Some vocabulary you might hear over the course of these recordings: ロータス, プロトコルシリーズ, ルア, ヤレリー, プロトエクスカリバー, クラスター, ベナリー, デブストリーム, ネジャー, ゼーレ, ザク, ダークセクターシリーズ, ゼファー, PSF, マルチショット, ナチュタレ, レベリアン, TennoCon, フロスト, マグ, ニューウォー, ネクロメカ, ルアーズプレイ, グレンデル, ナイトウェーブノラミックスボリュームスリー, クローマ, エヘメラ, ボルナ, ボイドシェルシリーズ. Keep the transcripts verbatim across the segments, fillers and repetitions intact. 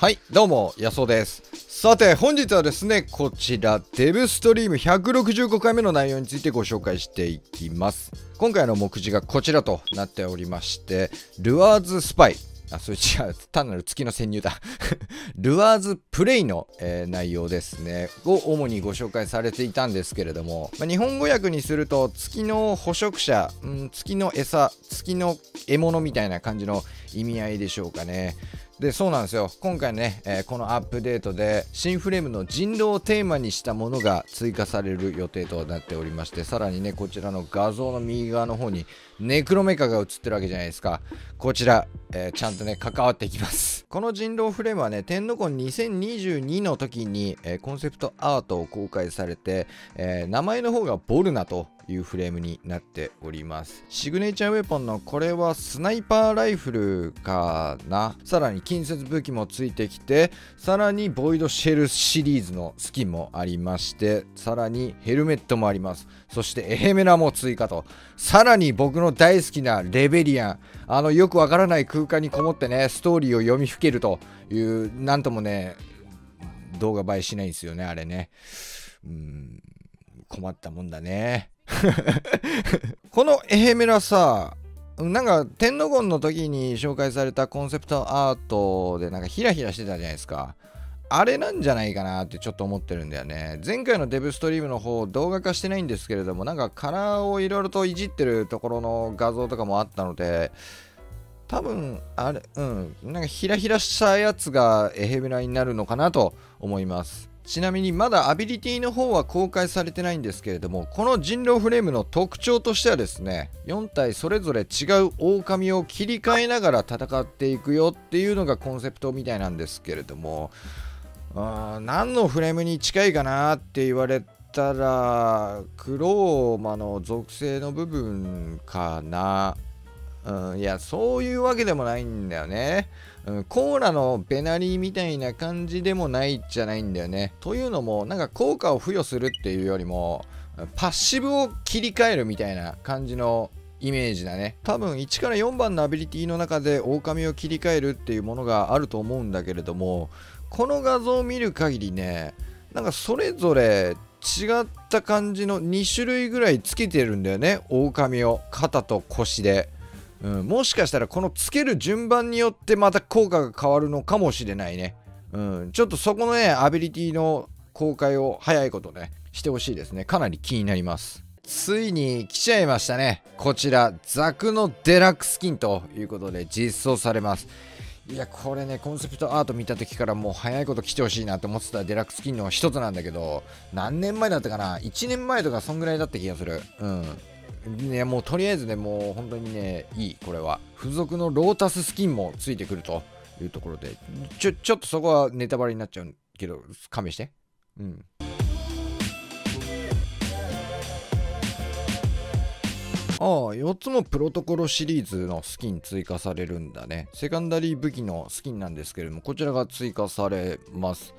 はい、どうも、やそうです。さて、本日はですね、こちら、デブストリームひゃくろくじゅうごかいめの内容についてご紹介していきます。今回の目次がこちらとなっておりまして、ルアーズスパイ。あ、それ違う。単なる月の潜入だ。ルアーズプレイの、えー、内容ですね。を主にご紹介されていたんですけれども、まあ、日本語訳にすると、月の捕食者、うん、月の餌、月の獲物みたいな感じの意味合いでしょうかね。で、そうなんですよ。今回ね、えー、このアップデートで、新フレームの人狼をテーマにしたものが追加される予定となっておりまして、さらにね、こちらの画像の右側の方に、ネクロメカが映ってるわけじゃないですか。こちら、えー、ちゃんとね、関わっていきます。この人狼フレームはね、TennoCon にせんにじゅうにの時に、えー、コンセプトアートを公開されて、えー、名前の方がボルナというフレームになっております。シグネチャーウェポンのこれはスナイパーライフルかな。さらに近接武器もついてきて、さらにボイドシェルシリーズのスキンもありまして、さらにヘルメットもあります。そしてエヘメラも追加と。さらに僕の大好きなレベリアン。あのよくわからない空間にこもってね、ストーリーを読みふけるという、なんともね、動画映えしないんですよね、あれね。うーん、困ったもんだね。このエヘメラさ、なんかTennoConの時に紹介されたコンセプトアートでなんかヒラヒラしてたじゃないですか。あれなんじゃないかなってちょっと思ってるんだよね。前回のデブストリームの方動画化してないんですけれども、なんかカラーをいろいろといじってるところの画像とかもあったので、多分あれ、うん、なんかヒラヒラしたやつがエヘメラになるのかなと思います。ちなみにまだアビリティの方は公開されてないんですけれども、この人狼フレームの特徴としてはですね、よん体それぞれ違う狼を切り替えながら戦っていくよっていうのがコンセプトみたいなんですけれども、あー何のフレームに近いかなって言われたら、クローマの属性の部分かな。うん、いや、そういうわけでもないんだよね、うん。コーラのベナリーみたいな感じでもないじゃないんだよね。というのも、なんか効果を付与するっていうよりも、パッシブを切り替えるみたいな感じのイメージだね。多分いちからよんばんのアビリティの中で狼を切り替えるっていうものがあると思うんだけれども、この画像を見る限りね、なんかそれぞれ違った感じのに種類ぐらいつけてるんだよね。狼を肩と腰で。うん、もしかしたらこのつける順番によってまた効果が変わるのかもしれないね。うん、ちょっとそこのね、アビリティの公開を早いことね、してほしいですね。かなり気になります。ついに来ちゃいましたね。こちら、ザクのデラックススキンということで実装されます。いや、これね、コンセプトアート見た時からもう早いこと来てほしいなと思ってたデラックススキンの一つなんだけど、何年前だったかな ?いち 年前とかそんぐらいだった気がする。うん。ね、もうとりあえずね、もう本当にね、いい、これは。付属のロータススキンもついてくるというところで、ちょ、ちょっとそこはネタバレになっちゃうけど、勘弁して。うん。ああ、よっつもプロトコルシリーズのスキン追加されるんだね。セカンダリー武器のスキンなんですけれども、こちらが追加されます。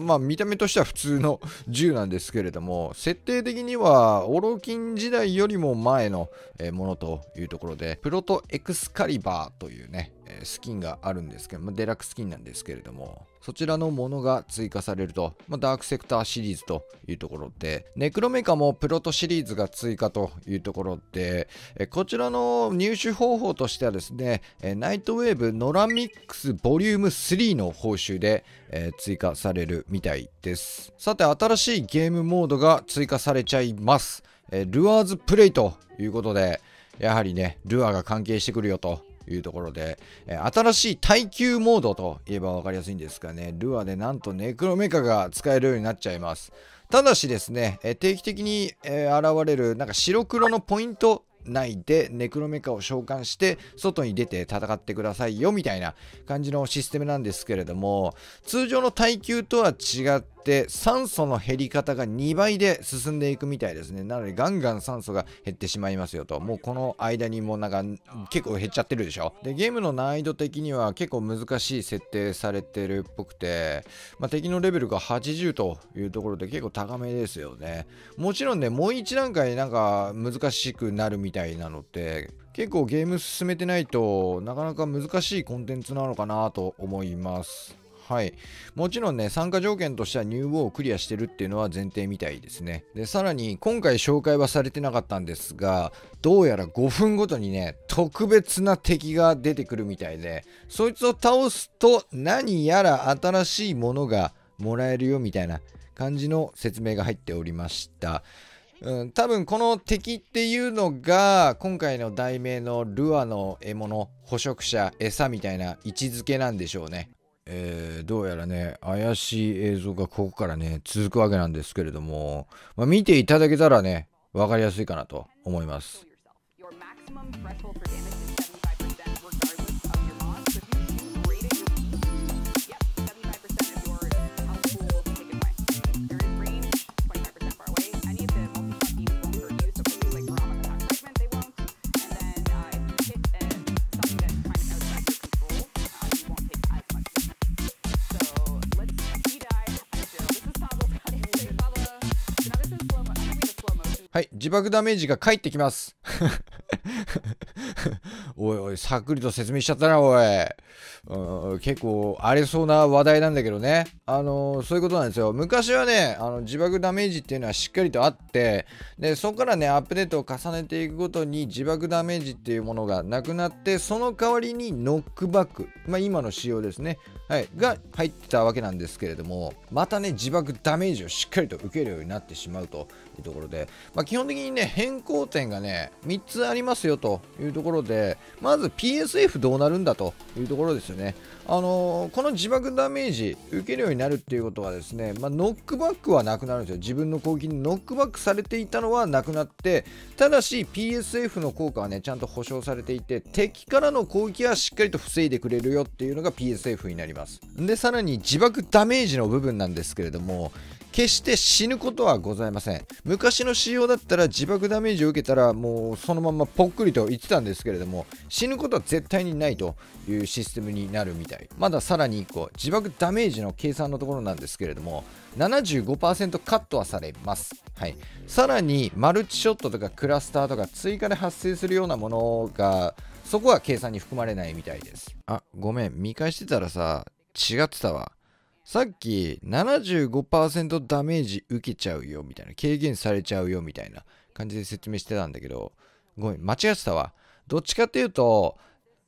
まあ見た目としては普通の銃なんですけれども、設定的にはオロキン時代よりも前のものというところで、プロトエクスカリバーというねスキンがあるんですけど、まあ、デラックススキンなんですけれども、そちらのものが追加されると、まあ、ダークセクターシリーズというところで、ネクロメカもプロトシリーズが追加というところで、えこちらの入手方法としてはですね、えナイトウェーブノラミックスボリュームスリーの報酬で、えー、追加されるみたいです。さて、新しいゲームモードが追加されちゃいます。えルアーズプレイということで、やはりね、ルアーが関係してくるよと。いうところで、えー、新しい耐久モードといえば分かりやすいんですがね、ルアーでなんとネクロメカが使えるようになっちゃいます。ただしですね、えー、定期的に、えー、現れるなんか白黒のポイント内でネクロメカを召喚して外に出て戦ってくださいよみたいな感じのシステムなんですけれども、通常の耐久とは違っって酸素の減り方がにばいで進んでいくみたいですね。なのでガンガン酸素が減ってしまいますよと。もうこの間にもうなんか結構減っちゃってるでしょ。でゲームの難易度的には結構難しい設定されてるっぽくて、まあ、敵のレベルがはちじゅうというところで結構高めですよね。もちろんねもう一段階なんか難しくなるみたいなので結構ゲーム進めてないとなかなか難しいコンテンツなのかなと思います。はい、もちろんね参加条件としてはニューウォーをクリアしてるっていうのは前提みたいですね。でさらに今回紹介はされてなかったんですがどうやらごふんごとにね特別な敵が出てくるみたいでそいつを倒すと何やら新しいものがもらえるよみたいな感じの説明が入っておりました。うん、多分この敵っていうのが今回の題名のルアの獲物捕食者餌みたいな位置づけなんでしょうね。えー、どうやらね怪しい映像がここからね続くわけなんですけれども、まあ、見ていただけたらね分かりやすいかなと思います。はい、自爆ダメージが返ってきます。おいおい、さっくりと説明しちゃったな、おい。うん、結構荒れそうな話題なんだけどね。あのー、そういうことなんですよ。昔はね、あの自爆ダメージっていうのはしっかりとあって、で、そこからね、アップデートを重ねていくごとに自爆ダメージっていうものがなくなって、その代わりにノックバック、まあ今の仕様ですね。はい、が入ってたわけなんですけれども、またね、自爆ダメージをしっかりと受けるようになってしまうというところで、まあ、基本的にね、変更点がね、みっつありますよというところで、まず ピーエスエフ どうなるんだというところですよね。あのー、この自爆ダメージ受けるようになるっていうことはですね、まあ、ノックバックはなくなるんですよ。自分の攻撃にノックバックされていたのはなくなって、ただし ピーエスエフ の効果はねちゃんと保証されていて、敵からの攻撃はしっかりと防いでくれるよっていうのが ピーエスエフ になります。でさらに自爆ダメージの部分なんですけれども、決して死ぬことはございません。昔の仕様だったら自爆ダメージを受けたらもうそのままぽっくりと言ってたんですけれども、死ぬことは絶対にないというシステムになるみたい。まださらにいっこ自爆ダメージの計算のところなんですけれども ななじゅうごパーセント カットはされます。はい、さらにマルチショットとかクラスターとか追加で発生するようなものがそこは計算に含まれないみたいです。あ、ごめん、見返してたらさ違ってたわ。さっき ななじゅうごパーセント ダメージ受けちゃうよみたいな、軽減されちゃうよみたいな感じで説明してたんだけど、ごめん間違ってたわ。どっちかっていうと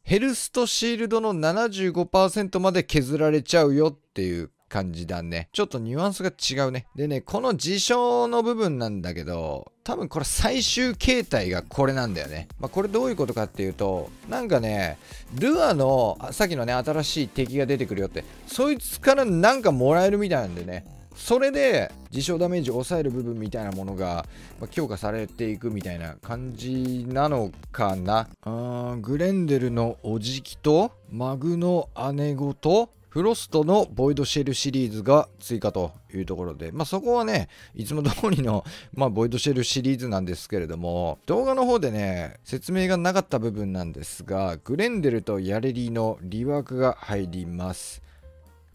ヘルスとシールドの ななじゅうごパーセント まで削られちゃうよっていう感じだね。ちょっとニュアンスが違うね。でね、この事象の部分なんだけど、多分これ最終形態がこれなんだよね。まあ、これどういうことかっていうと、なんかね、ルアの、さっきのね、新しい敵が出てくるよって、そいつからなんかもらえるみたいなんでね。それで自傷ダメージを抑える部分みたいなものが強化されていくみたいな感じなのかな。うーん、グレンデルのおじきとマグの姉御とフロストのボイドシェルシリーズが追加というところで、まあ、そこはねいつも通りの、まあ、ボイドシェルシリーズなんですけれども、動画の方でね説明がなかった部分なんですが、グレンデルとヤレリーのリワークが入ります。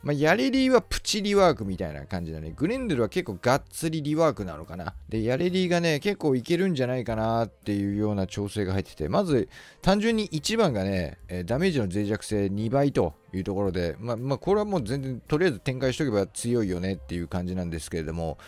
まあ、ヤレリーはプチリワークみたいな感じだね。グレンデルは結構がっつりリワークなのかな。で、ヤレリーがね、結構いけるんじゃないかなっていうような調整が入ってて、まず単純にいちばんがね、ダメージの脆弱性にばいというところで、まあ、まあ、これはもう全然とりあえず展開しとけば強いよねっていう感じなんですけれども、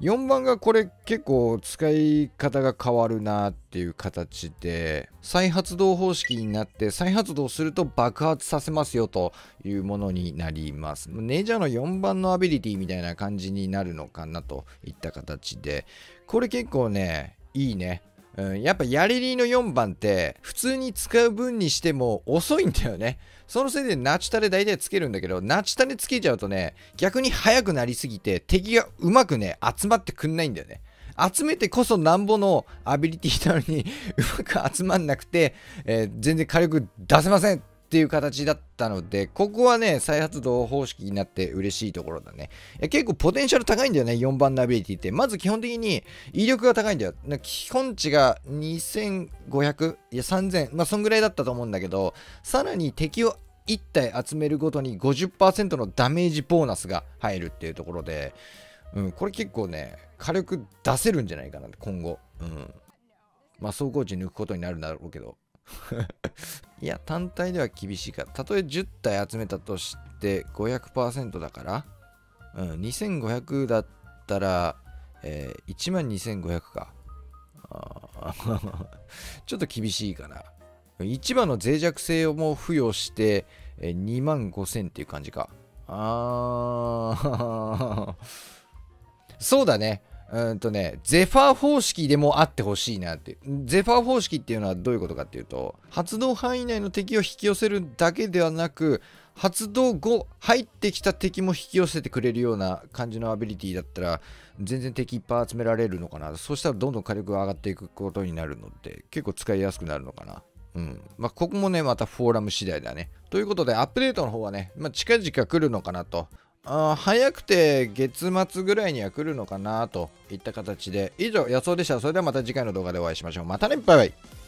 よんばんがこれ結構使い方が変わるなっていう形で、再発動方式になって、再発動すると爆発させますよというものになります。ネジャーのよんばんのアビリティみたいな感じになるのかなといった形で、これ結構ねいいね。うん、やっぱヤレリーのよんばんって普通に使う分にしても遅いんだよね。そのせいでナチュタレ大体つけるんだけど、ナチュタレつけちゃうとね逆に速くなりすぎて敵がうまくね集まってくんないんだよね。集めてこそなんぼのアビリティなのにうまく集まんなくて、えー、全然火力出せませんっっていう形だったので、ここはね、再発動方式になって嬉しいところだね。いや結構ポテンシャル高いんだよね、よんばんのアビリティって。まず基本的に威力が高いんだよ。基本値がにせんごひゃく、いやさんぜん、まあそんぐらいだったと思うんだけど、さらに敵をいち体集めるごとに ごじゅっパーセント のダメージボーナスが入るっていうところで、うん、これ結構ね、火力出せるんじゃないかな、今後。うん。まあ、走行値抜くことになるんだろうけど。いや、単体では厳しいから。たとえじゅう体集めたとしてごひゃくパーセント だから、うん、にせんごひゃくだったら、えー、いちまんにせんごひゃく か。あちょっと厳しいかな。いちばんの脆弱性をも付与して、えー、にまんごせんっていう感じか。あー。そうだね。うんとね、ゼファー方式でもあってほしいなって。ゼファー方式っていうのはどういうことかっていうと、発動範囲内の敵を引き寄せるだけではなく、発動後、入ってきた敵も引き寄せてくれるような感じのアビリティだったら、全然敵いっぱい集められるのかな。そうしたらどんどん火力が上がっていくことになるので、結構使いやすくなるのかな。うん。まあ、ここもね、またフォーラム次第だね。ということで、アップデートの方はね、まあ、近々来るのかなと。あ早くて月末ぐらいには来るのかなといった形で、以上、予想でした。それではまた次回の動画でお会いしましょう。またね、バイバイ。